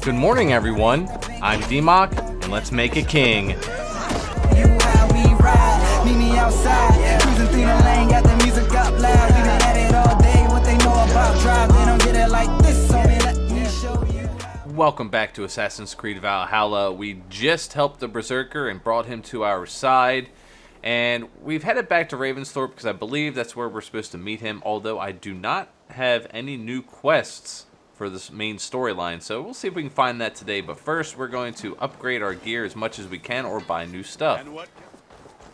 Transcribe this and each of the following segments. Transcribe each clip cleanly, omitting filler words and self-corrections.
Good morning, everyone. I'm D-Mock, and let's make a king. Welcome back to Assassin's Creed Valhalla. We just helped the Berserker and brought him to our side. And we've headed back to Ravensthorpe because I believe that's where we're supposed to meet him. Although I do not have any new quests for this main storyline, so we'll see if we can find that today. But first, we're going to upgrade our gear as much as we can or buy new stuff.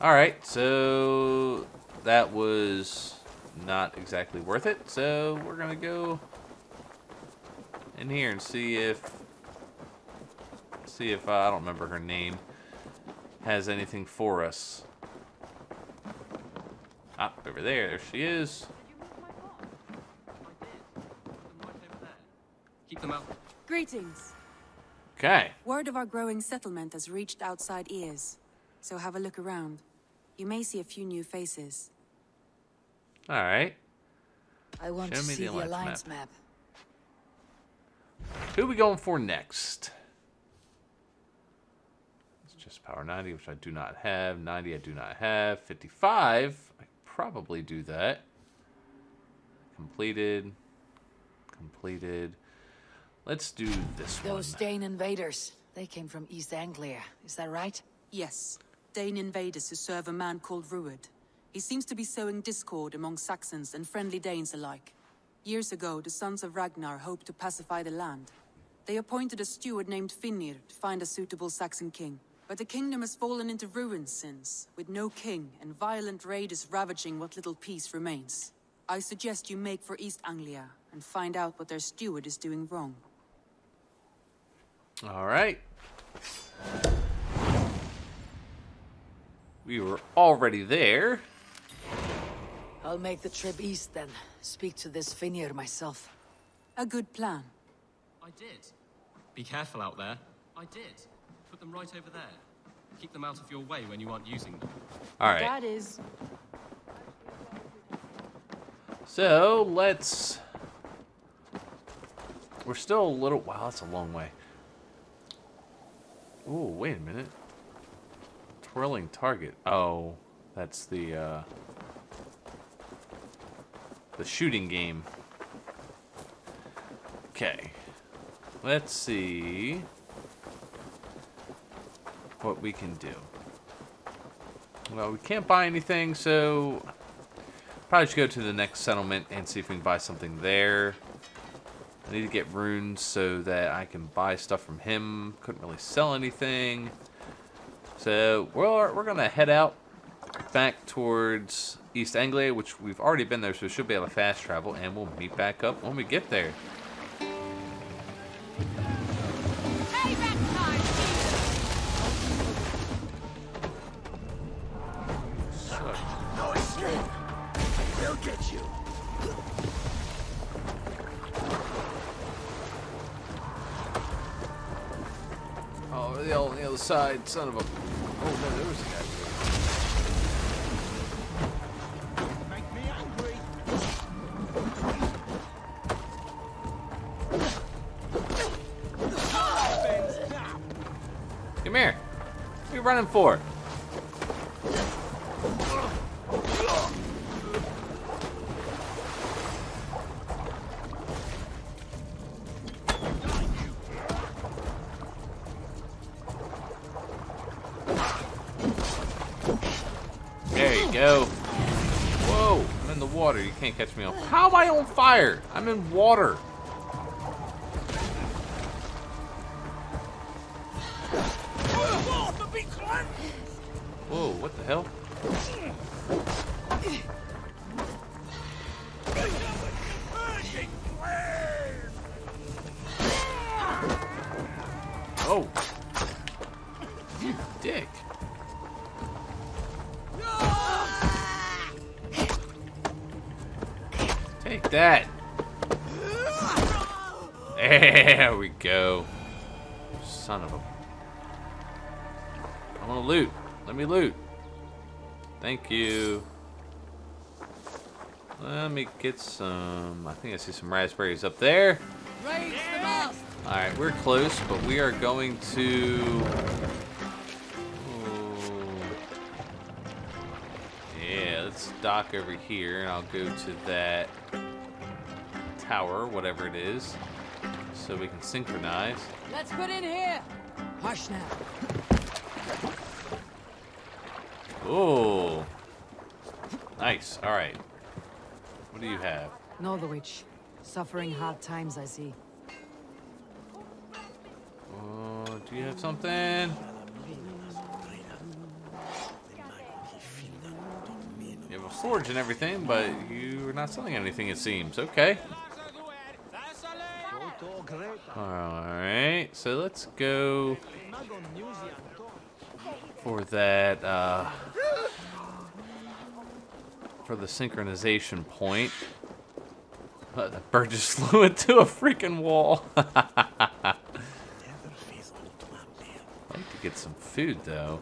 Alright, so that was not exactly worth it. So we're going to go in here and see if... I don't remember her name. Has anything for us. Ah, over there. There she is. Keep them out. Greetings. Okay. Word of our growing settlement has reached outside ears, so have a look around. You may see a few new faces. All right. I want to see the alliance map. Who are we going for next? Just power 90, which I do not have. 90, I do not have. 55, I probably do that. Completed. Completed. Let's do this one. Those Dane invaders. They came from East Anglia. Is that right? Yes. Dane invaders who serve a man called Rued. He seems to be sowing discord among Saxons and friendly Danes alike. Years ago, the sons of Ragnar hoped to pacify the land. They appointed a steward named Finnir to find a suitable Saxon king. But the kingdom has fallen into ruins since, with no king and violent raiders ravaging what little peace remains. I suggest you make for East Anglia and find out what their steward is doing wrong. Alright. We were already there. I'll make the trip east then. Speak to this Finnir myself. A good plan. I did. Be careful out there. I did. Put them right over there. Keep them out of your way when you aren't using them. All right. That is. So let's. We're still a little. Wow, that's a long way. Oh, wait a minute. Twirling target. Oh, that's the shooting game. Okay. Let's see what we can do. Well, we can't buy anything, so probably should go to the next settlement and see if we can buy something there. I need to get runes so that I can buy stuff from him. Couldn't really sell anything. So we're going to head out back towards East Anglia, which we've already been there, so we should be able to fast travel, and we'll meet back up when we get there. Side, son of a... Oh, no, there was a guy. Make me angry. Come here. What are you running for? Can't catch me off. How am I on fire? I'm in water. Whoa, what the hell? Oh. You dick. Take that. There we go. Son of a... I want to loot. Let me loot. Thank you. Let me get some... I think I see some raspberries up there. Raise the mast. Alright, we're close, but we are going to... Ooh. Yeah, let's dock over here, and I'll go to that tower, whatever it is, so we can synchronize. Let's put in here! Hush now. Oh, nice. All right. What do you have? Norwich. Suffering hard times, I see. Oh, do you have something? You have a forge and everything, but you're not selling anything, it seems. Okay. Alright, so let's go for that, for the synchronization point. The bird just flew into a freaking wall. I'd like to get some food, though.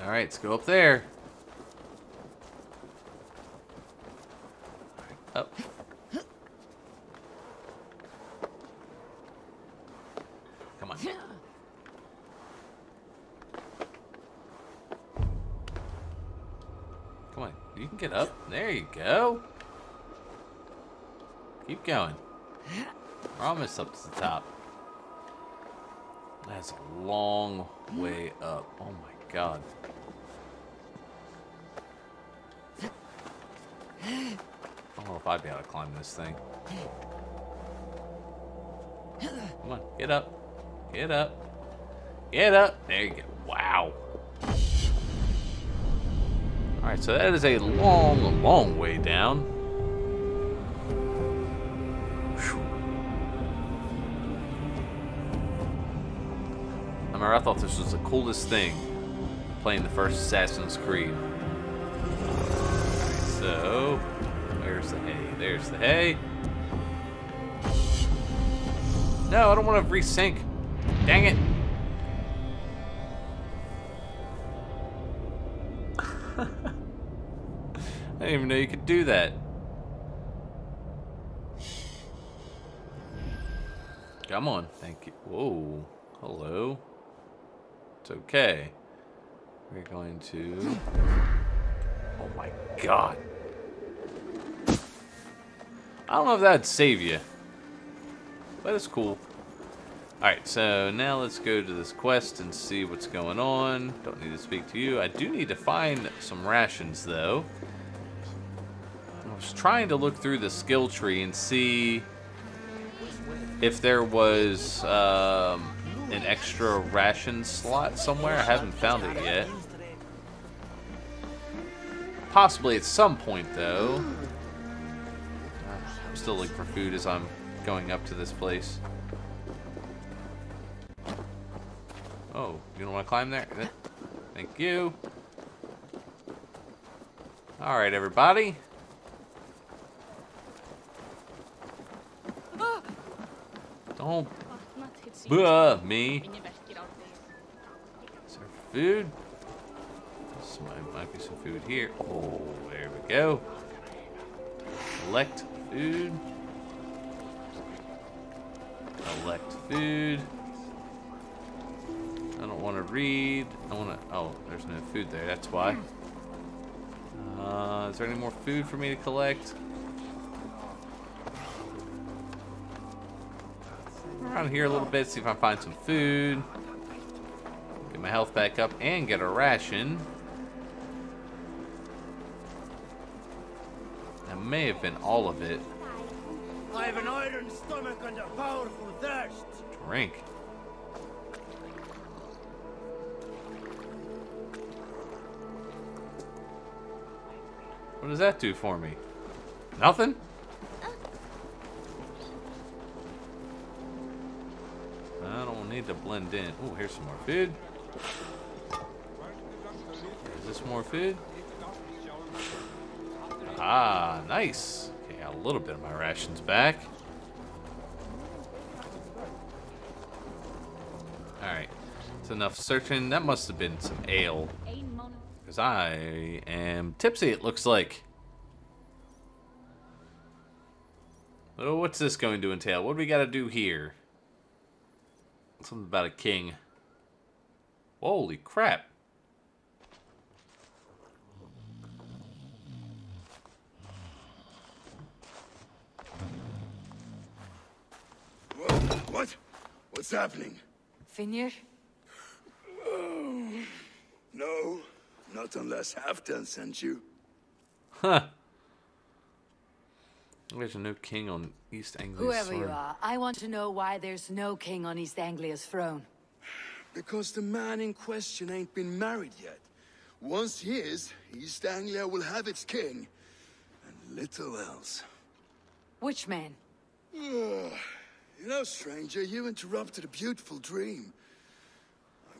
Alright, let's go up there. Up. Come on. Come on, you can get up. There you go. Keep going. We're almost up to the top. That's a long way up. Oh my god. I don't know if I'd be able to climb this thing. Come on, get up. Get up. Get up. There you go. Wow. Alright, so that is a long, long way down. Whew. I remember I thought this was the coolest thing, playing the first Assassin's Creed. Alright, so... There's the hay. There's the hay. No, I don't want to resync. Dang it. I didn't even know you could do that. Come on. Thank you. Whoa. Hello. It's okay. We're going to... Oh my god. I don't know if that'd save you, but it's cool. Alright, so now let's go to this quest and see what's going on. Don't need to speak to you. I do need to find some rations, though. I was trying to look through the skill tree and see if there was an extra ration slot somewhere. I haven't found it yet. Possibly at some point, though. I'm still looking for food as I'm going up to this place. Oh, you don't want to climb there? Thank you. Alright, everybody. Don't buh me. Is there food? Might be some food here. Oh, there we go. Select. Food. Elect food. I don't want to read. I want to... Oh, there's no food there. That's why. Is there any more food for me to collect? Around here a little bit, see if I can find some food. Get my health back up and get a ration. May have been all of it. I have an iron stomach and a powerful thirst. Drink. What does that do for me? Nothing? I don't need to blend in. Oh, here's some more food. Is this more food? Ah, nice. Okay, got a little bit of my rations back. Alright, With enough searching, that must have been some ale. Because I am tipsy, it looks like. Oh, what's this going to entail? What do we got to do here? Something about a king. Holy crap. What? What's happening? Finnir? Oh, no, not unless Halfdan sent you. Huh. There's no king on East Anglia's throne. Whoever you are, I want to know why there's no king on East Anglia's throne. Because the man in question ain't been married yet. Once he is, East Anglia will have its king. And little else. Which man? You know, stranger, you interrupted a beautiful dream.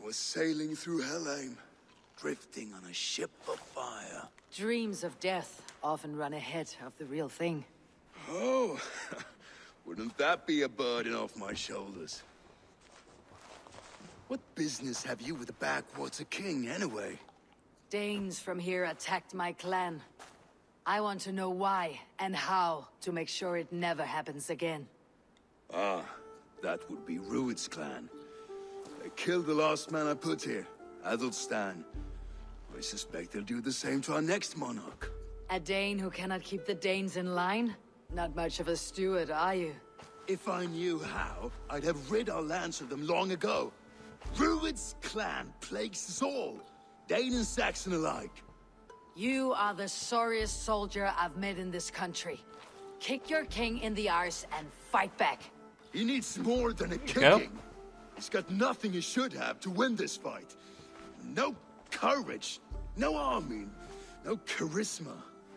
I was sailing through Helheim, drifting on a ship of fire. Dreams of death often run ahead of the real thing. Oh, wouldn't that be a burden off my shoulders? What business have you with a backwater king, anyway? Danes from here attacked my clan. I want to know why and how to make sure it never happens again. Ah, that would be Rued's clan. They killed the last man I put here, Adelstan. I suspect they'll do the same to our next monarch. A Dane who cannot keep the Danes in line? Not much of a steward, are you? If I knew how, I'd have rid our lands of them long ago. Rued's clan plagues us all, Dane and Saxon alike. You are the sorriest soldier I've met in this country. Kick your king in the arse and fight back. He needs more than a kicking. He's got nothing he should have to win this fight. No courage, no army, no charisma.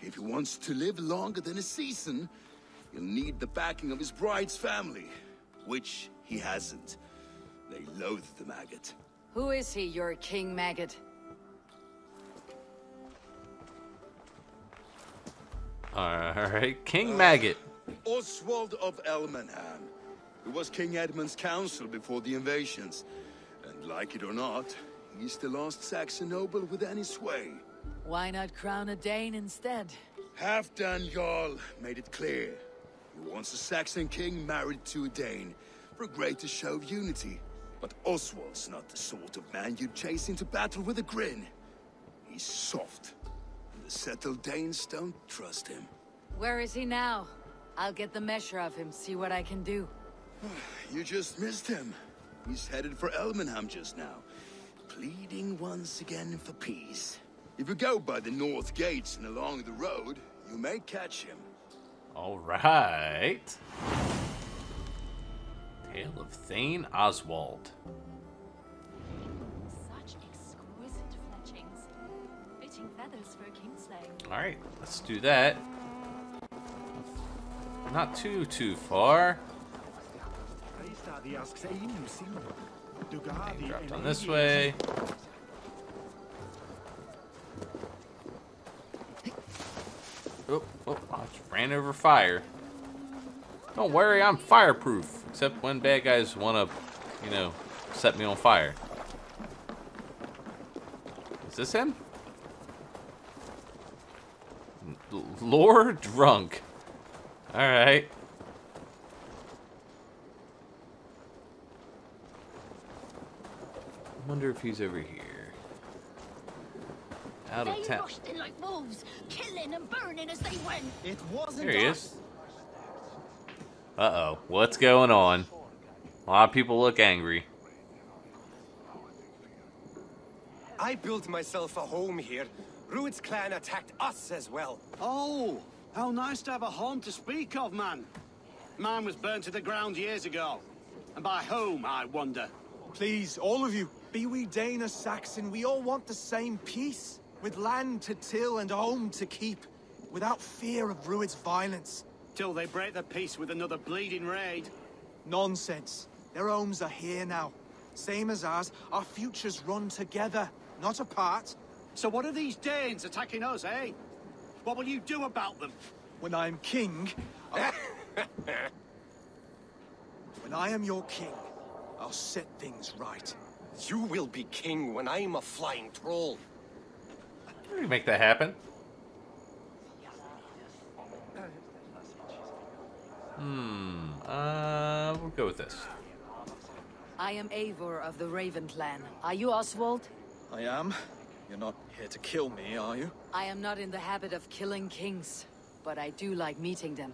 If he wants to live longer than a season, he'll need the backing of his bride's family, which he hasn't. They loathe the maggot. Who is he, your king maggot? Alright, King Maggot. Oswald of Elmenham. He was King Edmund's counsel before the invasions. And like it or not, he's the last Saxon noble with any sway. Why not crown a Dane instead? Halfdan Jarl made it clear. He wants a Saxon king married to a Dane for a greater show of unity. But Oswald's not the sort of man you'd chase into battle with a grin. He's soft. The settled Danes don't trust him. Where is he now? I'll get the measure of him, see what I can do. You just missed him. He's headed for Elmenham just now, pleading once again for peace. If you go by the north gates and along the road, you may catch him. All right. Tale of Thane Oswald. Alright, let's do that. Not too far. And dropped on this way. Oh, I just ran over fire. Don't worry, I'm fireproof. Except when bad guys want to, set me on fire. Is this him? Lore drunk. All right. I wonder if he's over here. Out of town. They rushed in like wolves, killing and burning as they went. It wasn't. There he is. Uh-oh. What's going on? A lot of people look angry. I built myself a home here. Rued's clan attacked us as well. Oh, how nice to have a home to speak of, man. Mine was burned to the ground years ago. And by whom, I wonder? Please, all of you, be we Dane or Saxon, we all want the same peace. With land to till and a home to keep. Without fear of Rued's violence. Till they break the peace with another bleeding raid. Nonsense. Their homes are here now. Same as ours, our futures run together, not apart. So what are these Danes attacking us, eh? What will you do about them? When I'm king... When I am your king, I'll set things right. You will be king when I'm a flying troll. How do we make that happen? We'll go with this. I am Eivor of the Raven Clan. Are you Oswald? I am. You're not here to kill me, are you? I am not in the habit of killing kings, but I do like meeting them.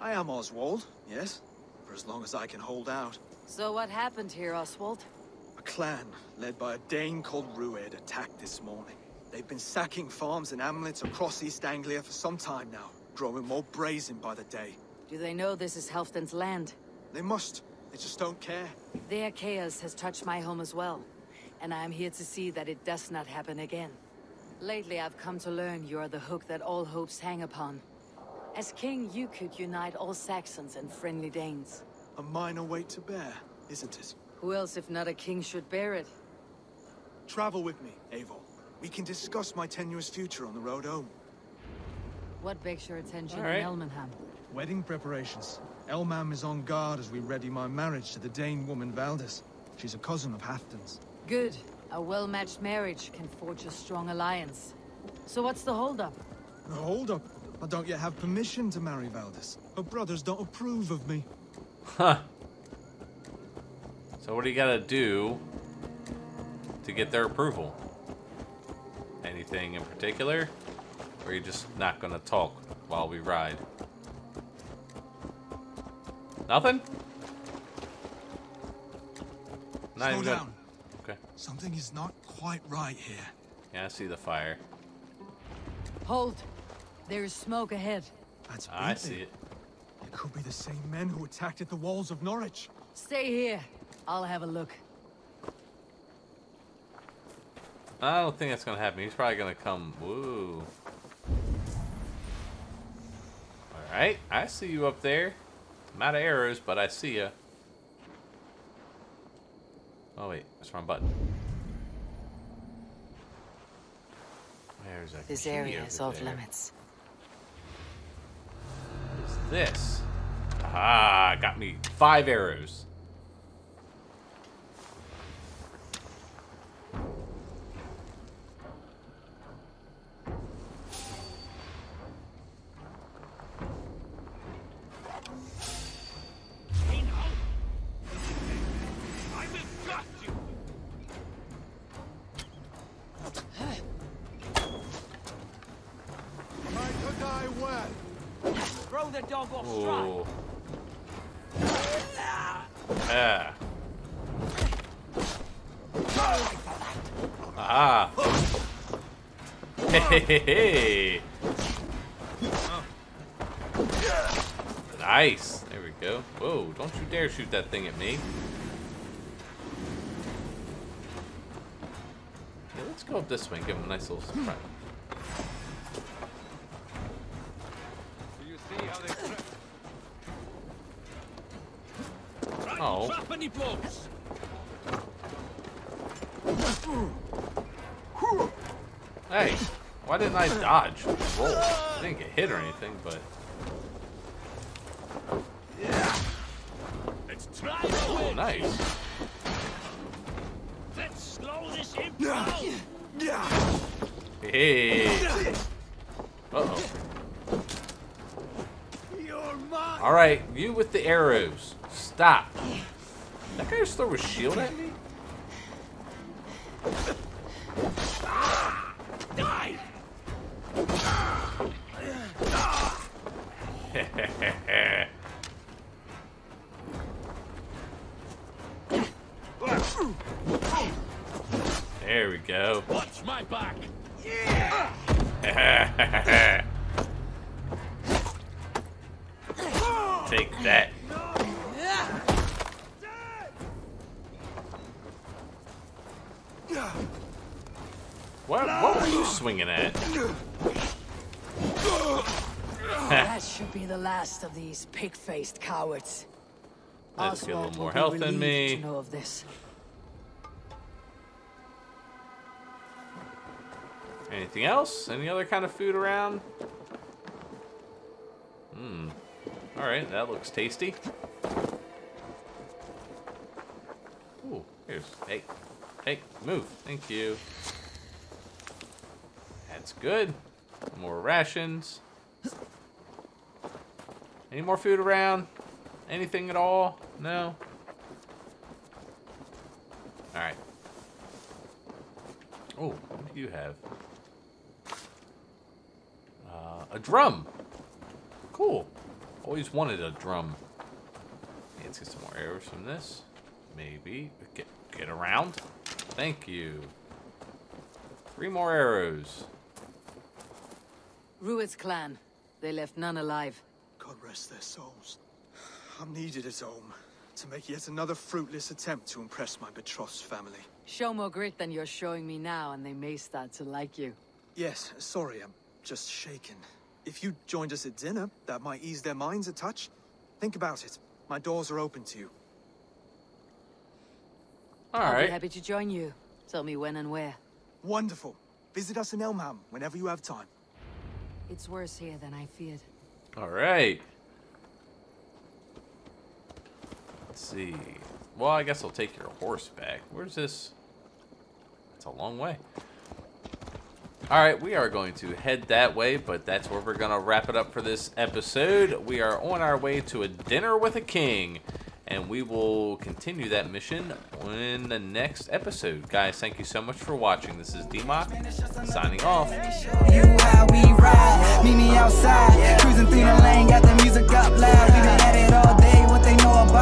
I am Oswald, yes, for as long as I can hold out. So what happened here, Oswald? A clan led by a Dane called Rued attacked this morning. They've been sacking farms and hamlets across East Anglia for some time now, growing more brazen by the day. Do they know this is Halfdan's land? They must. They just don't care. Their chaos has touched my home as well, and I am here to see that it does not happen again. Lately I've come to learn you are the hook that all hopes hang upon. As king, you could unite all Saxons and friendly Danes. A minor weight to bear, isn't it? Who else if not a king should bear it? Travel with me, Eivor. We can discuss my tenuous future on the road home. What begs your attention in Elmenham? Wedding preparations. Elmam is on guard as we ready my marriage to the Dane woman Valdis. She's a cousin of Halfdan's. Good. A well-matched marriage can forge a strong alliance. So what's the holdup? The holdup? I don't yet have permission to marry Valdis. Her brothers don't approve of me. Huh. So what do you gotta do to get their approval? Anything in particular? Or are you just not gonna talk while we ride? Nothing? Not even good. Okay. Something is not quite right here. Yeah, I see the fire. Hold. There is smoke ahead. That's bleeding. I see it. It could be the same men who attacked at the walls of Norwich. Stay here. I'll have a look. I don't think that's gonna happen. He's probably gonna come. Woo. Alright, I see you up there. I'm out of arrows, but I see ya. Oh wait, that's the wrong button. There's a This area is off limits. What is this? Ah, got me 5 arrows. Hey, nice. There we go. Whoa, don't you dare shoot that thing at me. Yeah, let's go up this way and give him a nice little surprise. Oh. Hey. Why didn't I dodge? Roll. I didn't get hit or anything, but yeah. Let's try. Oh, nice. Let's slow this imp down. Hey. Uh-oh. All right, you with the arrows. Stop. That guy just threw a shield at me. Die. There we go. Watch my back. Yeah. Take that. What were you swinging at? That should be the last of these pig-faced cowards. Let's get a little more health in me. To know of this. Anything else? Any other kind of food around? Hmm. All right, that looks tasty. Ooh, here's hey, Hey, move. Thank you. That's good. More rations. Any more food around? Anything at all? No? Alright. Oh, what do you have? A drum! Cool. Always wanted a drum. Yeah, let's get some more arrows from this. Maybe. Get around. Thank you. 3 more arrows. Rued's clan. They left none alive. God rest their souls. I'm needed at home to make yet another fruitless attempt to impress my betrothed's family. Show more grit than you're showing me now, and they may start to like you. Yes, sorry, I'm just shaken. If you joined us at dinner, that might ease their minds a touch. Think about it. My doors are open to you. All right. I'll be happy to join you. Tell me when and where. Wonderful. Visit us in Elmenham whenever you have time. It's worse here than I feared. All right. Let's see. Well, I guess I'll take your horse back. Where's this? It's a long way. All right, we are going to head that way, but that's where we're going to wrap it up for this episode. We are on our way to a dinner with a king, and we will continue that mission in the next episode. Guys, thank you so much for watching. This is DMock signing off. You how we ride. Meet me outside. Cruising through the lane, got the music up loud. We done had it all day, what they know about.